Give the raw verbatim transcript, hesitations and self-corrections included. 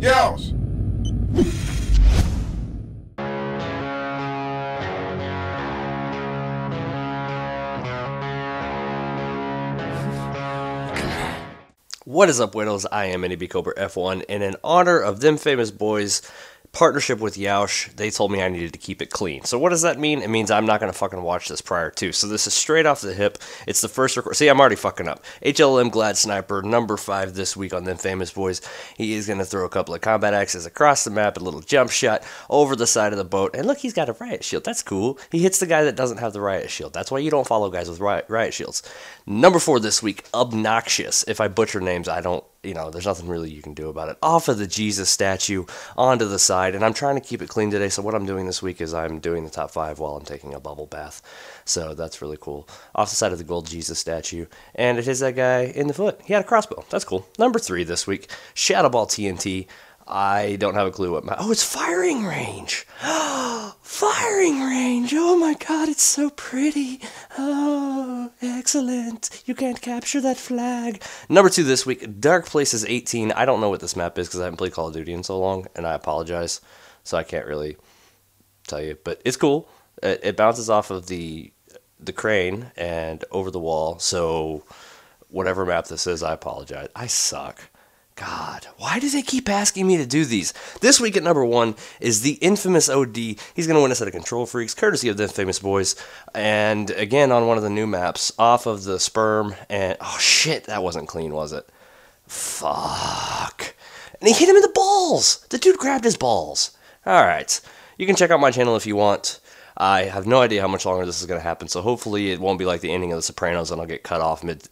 Yeousch! What is up, Widows? I am N A B B Cobra F one, and in honor of them Famous Boys' partnership with Yeousch, they told me I needed to keep it clean. So what does that mean? It means I'm not going to fucking watch this prior to. So this is straight off the hip. It's the first record. See, I'm already fucking up. H L M Glad Sniper, number five this week on them Famous Boys. He is going to throw a couple of combat axes across the map, a little jump shot over the side of the boat. And look, he's got a riot shield. That's cool. He hits the guy that doesn't have the riot shield. That's why you don't follow guys with riot, riot shields. Number four this week, Obnoxious. If I butcher names, I don't. You know, there's nothing really you can do about it. Off of the Jesus statue, onto the side, and I'm trying to keep it clean today, so what I'm doing this week is I'm doing the top five while I'm taking a bubble bath, so that's really cool. Off the side of the gold Jesus statue, and it hits that guy in the foot. He had a crossbow. That's cool. Number three this week, Shadowball T N T. I don't have a clue what my... Oh, it's firing range! Firing range! Oh my god, it's so pretty! Oh, excellent! You can't capture that flag! Number two this week, Dark Place is eighteen. I don't know what this map is because I haven't played Call of Duty in so long, and I apologize, so I can't really tell you. But it's cool. It, it bounces off of the the crane and over the wall, so whatever map this is, I apologize. I suck. God, why do they keep asking me to do these? This week at number one is the Infamous O D. He's going to win a set of Control Freaks, courtesy of the Famous Boys. And again, on one of the new maps, off of the sperm. And, oh shit, that wasn't clean, was it? Fuck. And he hit him in the balls. The dude grabbed his balls. All right. You can check out my channel if you want. I have no idea how much longer this is going to happen, so hopefully it won't be like the ending of The Sopranos and I'll get cut off mid